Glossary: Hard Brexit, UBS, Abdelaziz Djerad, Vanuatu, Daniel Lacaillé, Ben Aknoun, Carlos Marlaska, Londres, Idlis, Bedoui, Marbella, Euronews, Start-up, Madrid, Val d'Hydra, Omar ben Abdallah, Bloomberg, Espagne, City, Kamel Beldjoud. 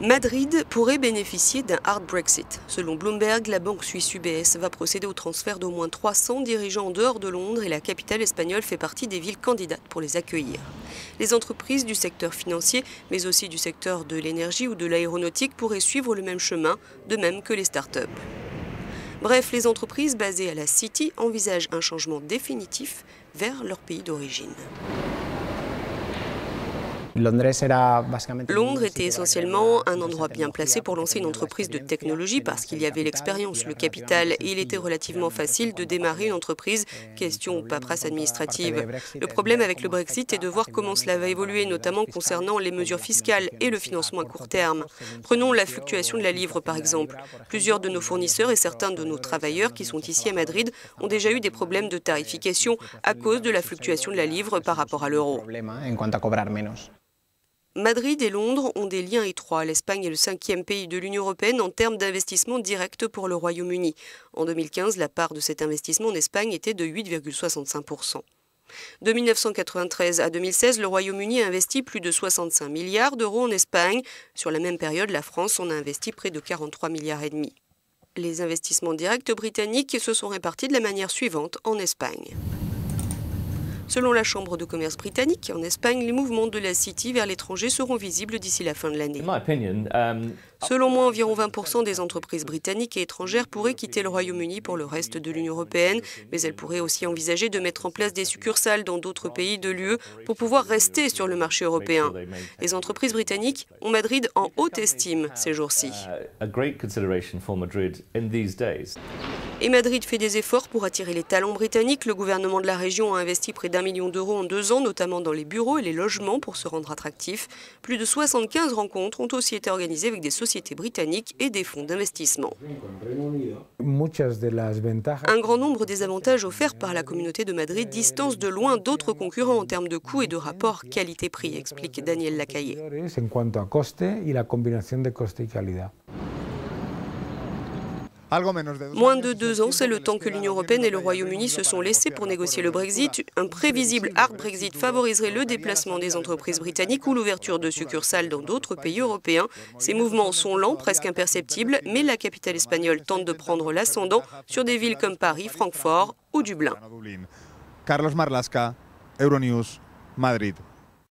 Madrid pourrait bénéficier d'un hard Brexit. Selon Bloomberg, la banque suisse UBS va procéder au transfert d'au moins 300 dirigeants en dehors de Londres et la capitale espagnole fait partie des villes candidates pour les accueillir. Les entreprises du secteur financier, mais aussi du secteur de l'énergie ou de l'aéronautique pourraient suivre le même chemin, de même que les start-up. Bref, les entreprises basées à la City envisagent un changement définitif vers leur pays d'origine. Londres était essentiellement un endroit bien placé pour lancer une entreprise de technologie parce qu'il y avait l'expérience, le capital et il était relativement facile de démarrer une entreprise, question paperasse administrative. Le problème avec le Brexit est de voir comment cela va évoluer, notamment concernant les mesures fiscales et le financement à court terme. Prenons la fluctuation de la livre par exemple. Plusieurs de nos fournisseurs et certains de nos travailleurs qui sont ici à Madrid ont déjà eu des problèmes de tarification à cause de la fluctuation de la livre par rapport à l'euro. Madrid et Londres ont des liens étroits. L'Espagne est le 5e pays de l'Union européenne en termes d'investissement direct pour le Royaume-Uni. En 2015, la part de cet investissement en Espagne était de 8,65%. De 1993 à 2016, le Royaume-Uni a investi plus de 65 milliards d'euros en Espagne. Sur la même période, la France en a investi près de 43,5 milliards. Les investissements directs britanniques se sont répartis de la manière suivante en Espagne. Selon la Chambre de commerce britannique, en Espagne, les mouvements de la City vers l'étranger seront visibles d'ici la fin de l'année. Selon moi, environ 20% des entreprises britanniques et étrangères pourraient quitter le Royaume-Uni pour le reste de l'Union européenne, mais elles pourraient aussi envisager de mettre en place des succursales dans d'autres pays de l'UE pour pouvoir rester sur le marché européen. Les entreprises britanniques ont Madrid en haute estime ces jours-ci. Et Madrid fait des efforts pour attirer les talents britanniques. Le gouvernement de la région a investi près d'1 million d'euros en 2 ans, notamment dans les bureaux et les logements pour se rendre attractifs. Plus de 75 rencontres ont aussi été organisées avec des sociétés britanniques et des fonds d'investissement. Un grand nombre des avantages offerts par la communauté de Madrid distancent de loin d'autres concurrents en termes de coûts et de rapport qualité-prix, explique Daniel Lacaillé. Moins de 2 ans, c'est le temps que l'Union européenne et le Royaume-Uni se sont laissés pour négocier le Brexit. Un prévisible hard Brexit favoriserait le déplacement des entreprises britanniques ou l'ouverture de succursales dans d'autres pays européens. Ces mouvements sont lents, presque imperceptibles, mais la capitale espagnole tente de prendre l'ascendant sur des villes comme Paris, Francfort ou Dublin. Carlos Marlaska, Euronews, Madrid.